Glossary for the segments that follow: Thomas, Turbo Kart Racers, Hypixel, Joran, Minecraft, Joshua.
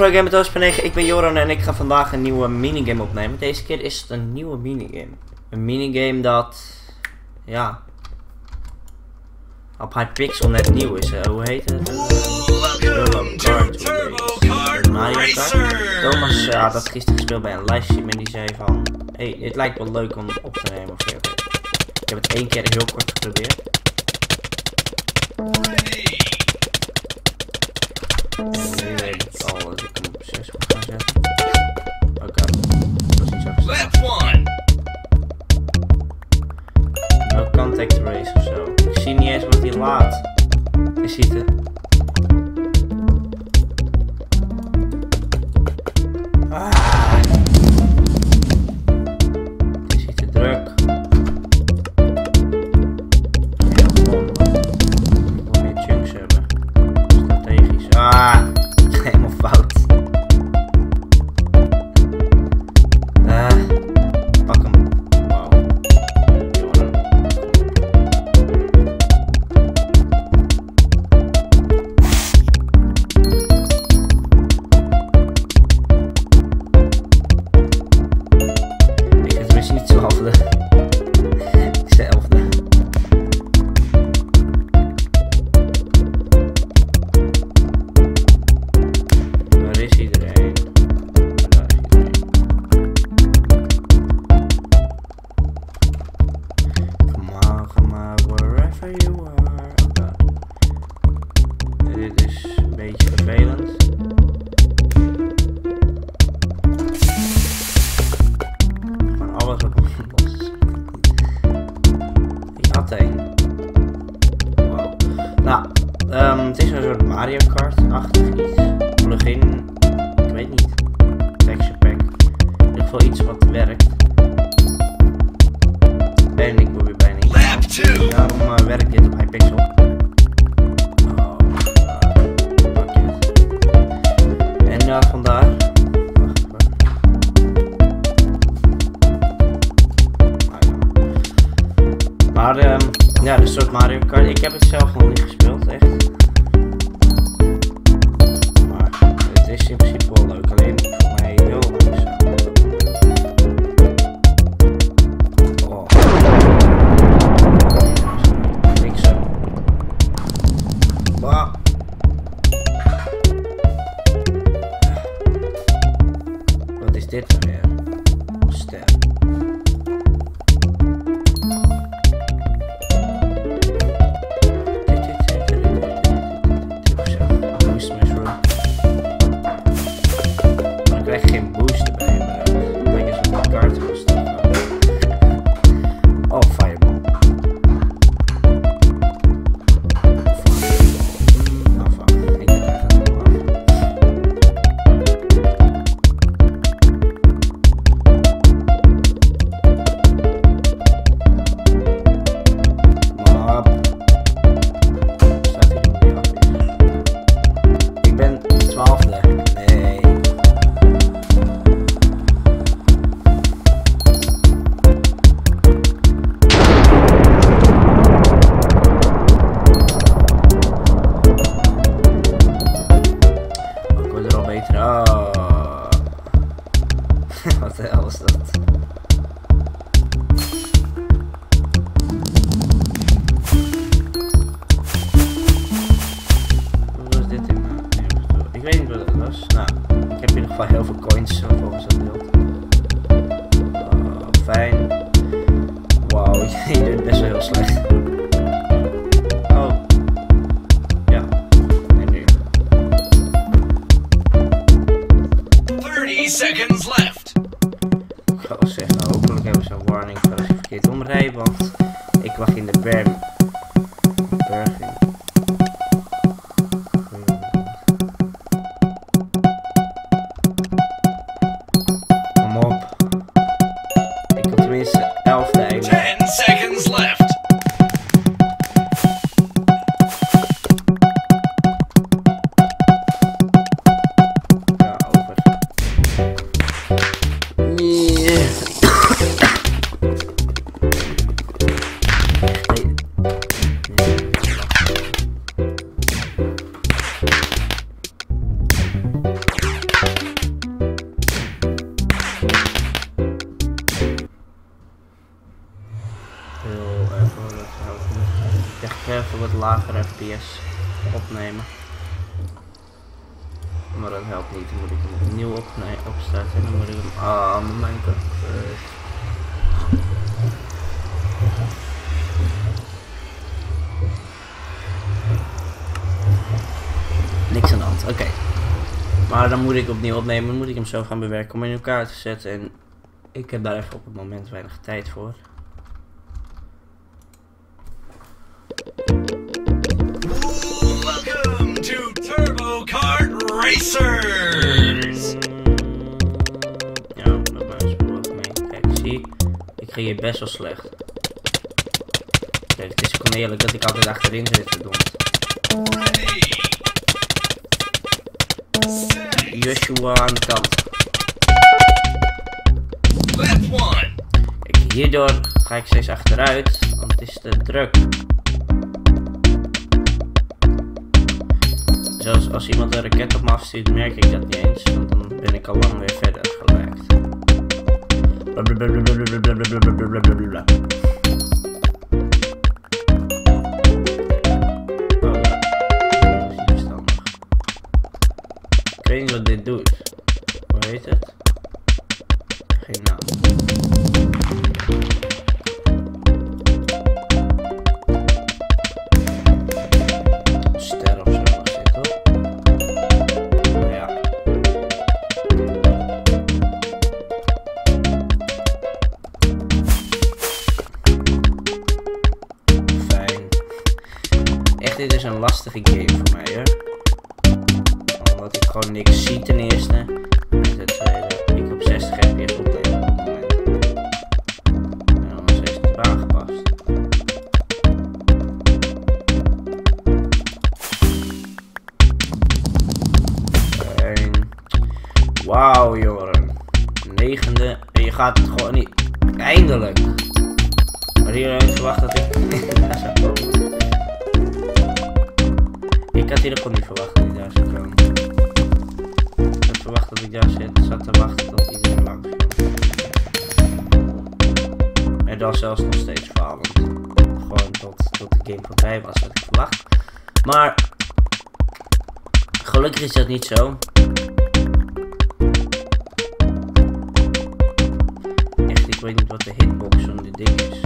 ProGamer2.9, ik ben Joran en ik ga vandaag een nieuwe minigame opnemen. Deze keer is het een nieuwe minigame. Een minigame dat, ja, op Hypixel net nieuw is. Hoe heet het? Thomas had dat gisteren gespeeld bij een livestream en die zei van, hey, dit lijkt wel leuk om op te nemen. Of ik heb het 1 keer heel kort geprobeerd. Nu weet ik al dat ik hem op 6 moet gaan zetten. Oké, dat is niet zo gestaan. No contact race ofzo. Ik zie niet eens wat hij laat. Je ziet het. Het is een soort Mario Kart-achtig iets. Plugin, ik weet niet. Texture pack. In ieder geval iets wat werkt. Ben ik probeer bijna niet. Daarom werkt dit op Hypixel. Oh, pak je. En vandaag. Wacht even. Maar ja, een soort Mario Kart. Ik heb het zelf nog niet gespeeld, echt. Dit is in principe wel leuk, alleen voor mij heel langzaam. Oh. Niks zo. Bah. Wat is dit dan weer? Ster. Wat de hel is dat? Wat was dit in mijn... Ik weet niet wat het was. Nou, ik heb in ieder geval heel veel coins zo volgens dat beeld. Fijn. Wauw, je doet best wel heel slecht. Seconds left. Ik ga wel zeggen, hopelijk hebben ze een warning voor als ik verkeerd omrijd, want ik lag in de berg. Kom op. Ik wil tenminste 11e eind. 10 seconds left. FPS opnemen. Maar dat helpt niet, dan moet ik hem opnieuw opstarten en dan moet ik hem aan Minecraft. Niks aan de hand, oké. Maar dan moet ik opnieuw opnemen, dan moet ik hem zo gaan bewerken om in elkaar te zetten en ik heb daar even op het moment weinig tijd voor. Welcome to Turbo Kart Racers! Ja, dat was bijvoorbeeld mee. Kijk, zie, ik ging hier best wel slecht. Kijk, het is gewoon eerlijk dat ik altijd achterin zit, verdomd. Joshua aan de kant. Kijk, hierdoor ga ik steeds achteruit, want het is te druk. Zelfs als iemand een raket op me afstuurt, merk ik dat niet eens, want dan ben ik al lang weer verder geraakt. Oh ja, dat is niet verstandig. Ik weet niet wat dit doet. Hoe heet het? Geen naam. Dit is een lastige game voor mij, hoor. Omdat ik gewoon niks zie ten eerste. En ten tweede, ik op 60 FPS opneem op het moment. En anders is het eraan gepast. Wauw, Joran. 9e. En je gaat het gewoon niet. Eindelijk. Maar hier had ik verwacht dat ik daar zou komen. Ik had hier gewoon niet verwacht dat ik daar zou komen. Ik had verwacht dat ik daar zat te wachten tot iedereen langs kwam. En dan zelfs nog steeds falen. Gewoon tot de game voorbij was had ik verwacht. Maar gelukkig is dat niet zo. Echt, ik weet niet wat de hitbox van dit ding is.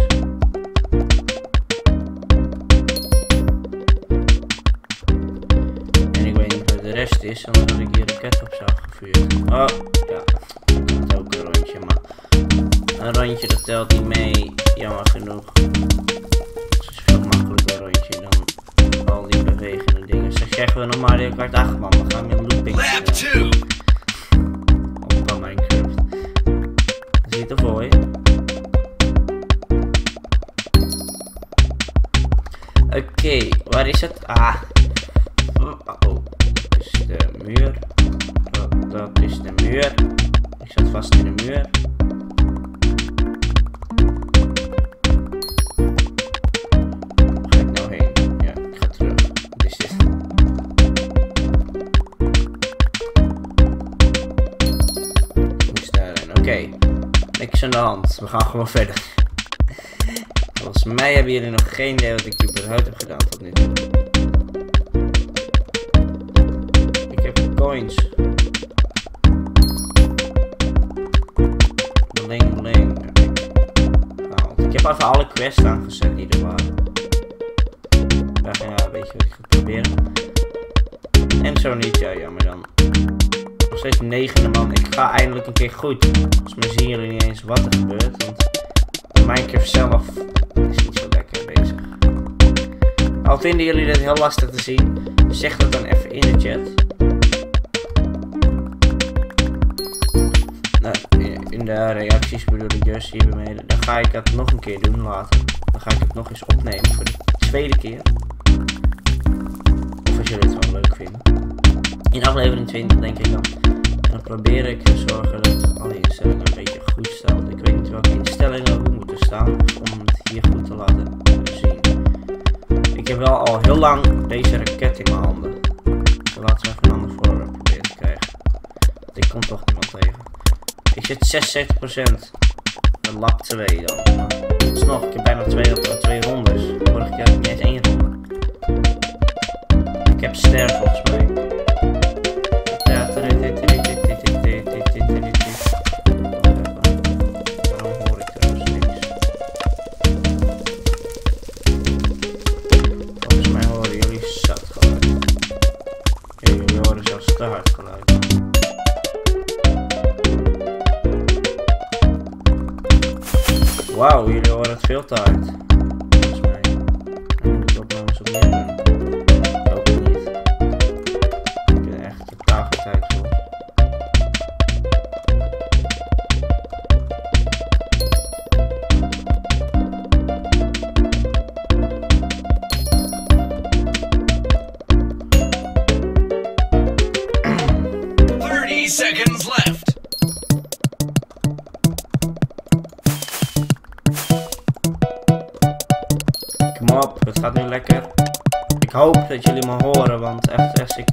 Is omdat ik hier raket op zou gevuurd. Oh ja, dat telt ook een rondje, maar een rondje dat telt niet mee, jammer genoeg. Het is veel makkelijker een rondje dan al die bewegende dingen. Dus dan krijgen we nog maar de kwart 8 man, we gaan met looping op Minecraft. Dat ziet er mooi. Oké, waar is het? Ah, oh. De muur, dat is de muur. Ik zat vast in de muur. Waar ga ik nou heen? Ja, ik ga terug. Wat is dit? Ik moest daarin. Oké, niks aan de hand. We gaan gewoon verder. Volgens mij hebben jullie nog geen idee wat ik überhaupt heb gedaan tot nu toe. Coins. Bling bling. Nou, ik heb even alle quests aangezet die er waren. Ja, weet je wat ik ga proberen. En zo niet, ja jammer dan. Nog steeds 9e man, ik ga eindelijk een keer goed. Volgens mij zien jullie niet eens wat er gebeurt, want Minecraft zelf is niet zo lekker bezig. Al vinden jullie dit heel lastig te zien, zeg dat dan even in de chat. In de reacties bedoel ik juist hier beneden. Dan ga ik dat nog een keer doen later. Dan ga ik het nog eens opnemen voor de tweede keer. Of als jullie het wel leuk vinden. In aflevering 20 denk ik dan. En dan probeer ik te zorgen dat alle instellingen een beetje goed staan. Ik weet niet welke instellingen hoe moeten staan om het hier goed te laten zien. Ik heb wel al heel lang deze raket in mijn handen. Laten we even een ander voorwerp proberen te krijgen. Want ik kom toch niemand tegen. Ik zit 76%. Een lap 2 dan. Maar alsnog, ik heb bijna 2 rondes. Vorige keer had ik niet eens 1 ronde. heb ster volgens mij. Ja, waarom hoor ik trouwens niks? Volgens mij horen jullie zat geluid. Jullie horen zelfs te hard geluid. Wauw, jullie horen het veel te hard. Ik hoop dat jullie me horen, want echt ik...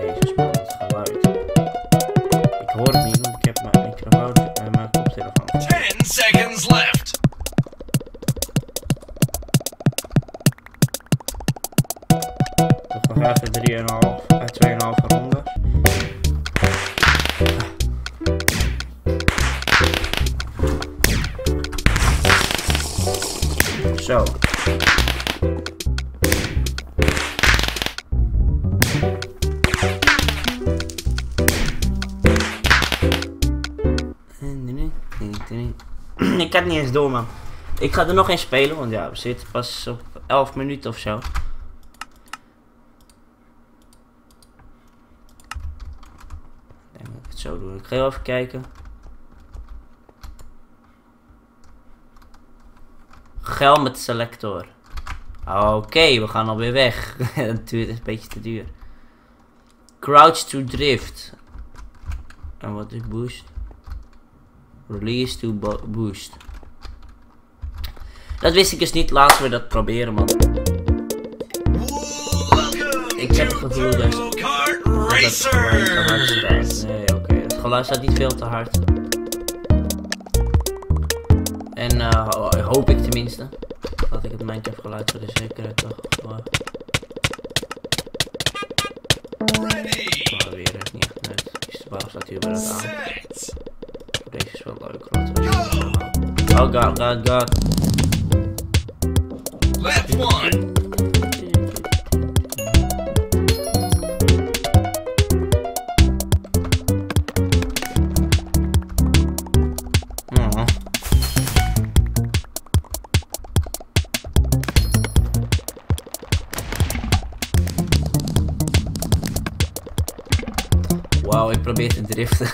Jezus man, het geluid. Ik hoor het niet, want ik heb mijn microfoon en mijn koptelefoon. 10 seconds left! Toch nog even 2,5 ronden. Zo. Ik heb het niet eens door, man. Ik ga er nog eens spelen, want ja, we zitten pas op 11 minuten of zo. Ik denk dat ik het zo doe. Ik ga heel even kijken. Gel met selector. Oké, we gaan alweer weg. Dat duurt een beetje te duur. Crouch to drift. En wat is boost? Release to boost. Dat wist ik dus niet. Laten we dat proberen, man. Ik heb het gevoel dat het geluid te hard staat. Nee, oké. Het geluid staat niet veel te hard. En hoop ik tenminste. Dat ik het Minecraft geluid voor de zekerheid nog. Maar weer echt niet echt net. Waarom staat hier weer dat aan? Deze is wel leuk. Oh god. Left one. Wauw, ik probeer te driften.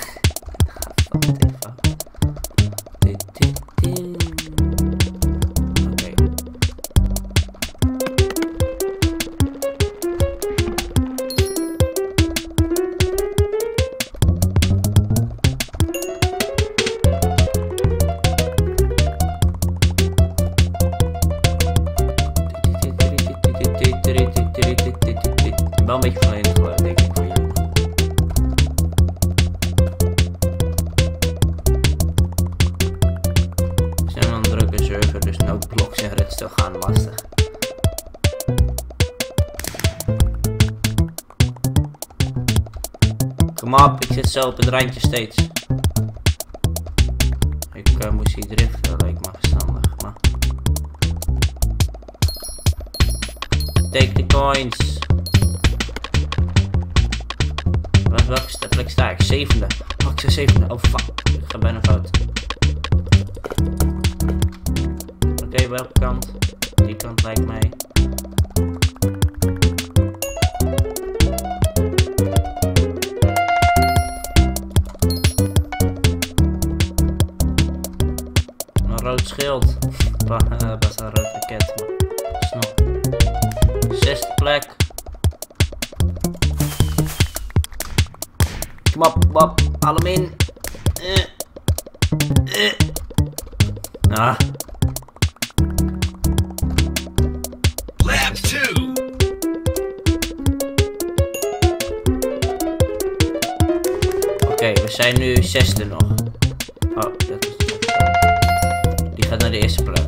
Ik zit zo op het randje steeds. Ik moest hier driften, lijkt me verstandig. Maar... Take the coins. Welke plek sta ik? Zevende. Oh, ik sta zevende. Oh, fuck. Ik ga bijna fout. Oké, welke kant? Die kant lijkt mij. Rood schild. Best een rood raket, maar snap. 6e plek. Kom op, bap, haal hem in. Ah. Lab 2. Oké, we zijn nu 6e nog. Oh, dat is... Gaat naar de eerste plek.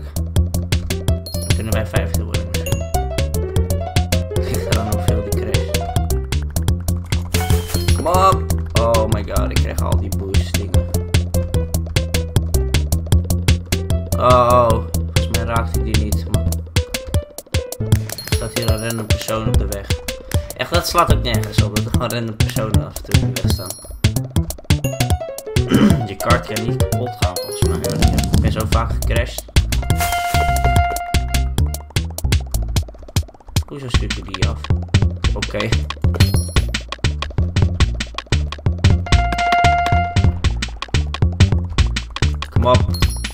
Dan kunnen wij 5e worden misschien. Ik ga dan op. Oh my god, ik krijg al die boostingen. Oh, volgens mij raakt hij die niet. Maar... staat hier een random persoon op de weg. Echt, dat slaat ook nergens op. Dat er gewoon random personen af en toe op de weg staan. Je kart kan niet kapot gaan volgens mij. Ik ben zo vaak gecrashed. Hoezo stuurt je die af? Oké. Kom op.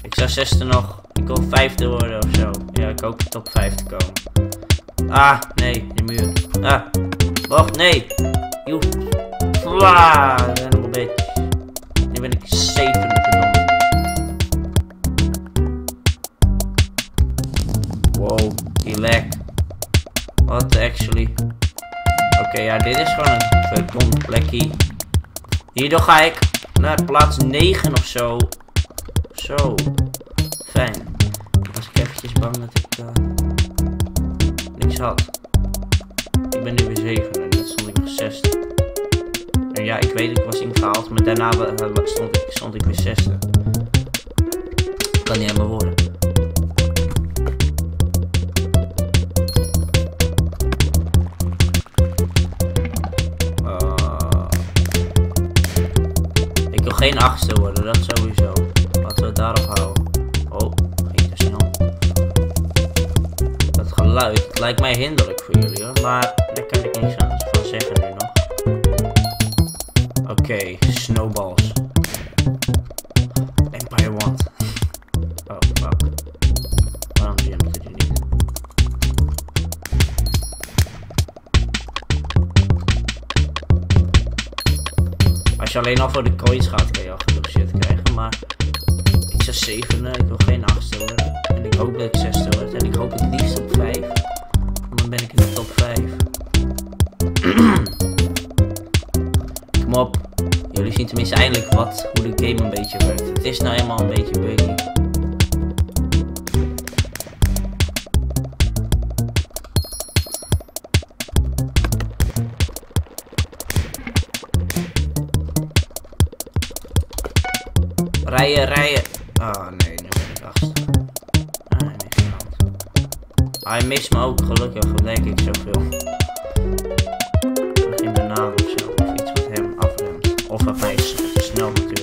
Ik zou zesde nog. Ik wil vijfde worden ofzo. Ja, ik hoop top 5 te komen. Ah, nee. De muur. Ah. Wacht, nee. Joep. Waaah. Animal bitch. Nu ben ik 7 genomen. Wow. Die lag. What actually. Oké, ja, dit is gewoon een verdomd plekje. Hierdoor ga ik naar plaats 9 of zo. Zo. Fijn. Was ik eventjes bang dat ik niks had. Ik ben nu weer 7 en net stond ik nog 6. En ja, ik weet, ik was ingehaald, maar daarna stond ik weer 6. Kan niet helemaal horen. Geen 8e worden, dat sowieso. Laten we het daarop houden. Oh, ging te snel. Dat geluid, het lijkt mij hinderlijk voor jullie hoor, maar daar kan ik niks anders van zeggen nu nog. Oké, snowballs. Empire want. Oh, fuck. Waarom jumpt het er niet? Als je alleen al voor de coins gaat, kan je al genoeg shit krijgen, maar ik zou 7, ik wil geen 8 worden. En ik hoop dat ik 6 word. En ik hoop het liefst op 5. Want dan ben ik in de top 5. Kom op. Jullie zien tenminste eindelijk wat, hoe de game een beetje werkt. Het is nou eenmaal een beetje buggy. Rijden, rijden. Oh nee, nu ben ik achter. Ah, nee, niks aan de hand. Hij mist me ook, gelukkig, denk ik zoveel. Geen banaan of zo, of iets wat hem afremt. Of wat mij is te snel natuurlijk.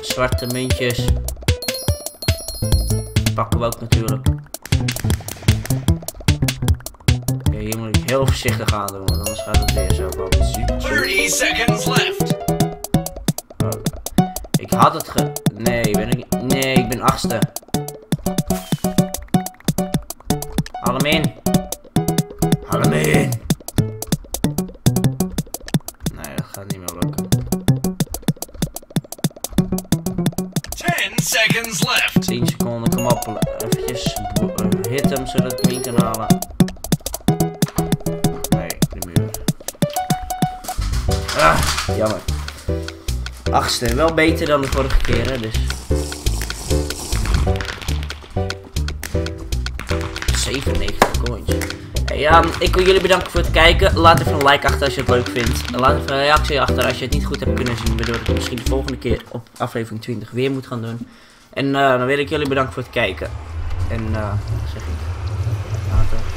Zwarte muntjes. Pakken we ook natuurlijk. Oké, hier moet ik heel voorzichtig aan doen, want anders gaat het weer zo wat. 30 seconds left. Okay. Ik had het ge... Nee, ik ben 8e. Haal hem in. Haal hem in. Nee, dat gaat niet meer lukken. 10 seconds left. 10 seconden, kom op. Eventjes hit hem zodat ik hem in kan halen. Nee, de muur. Ah, jammer. 8e, wel beter dan de vorige keer, hè, dus. 97 coins. Ja, ik wil jullie bedanken voor het kijken. Laat even een like achter als je het leuk vindt. Laat even een reactie achter als je het niet goed hebt kunnen zien. Waardoor ik het misschien de volgende keer op aflevering 20 weer moet gaan doen. En dan wil ik jullie bedanken voor het kijken. En zeg ik. Later.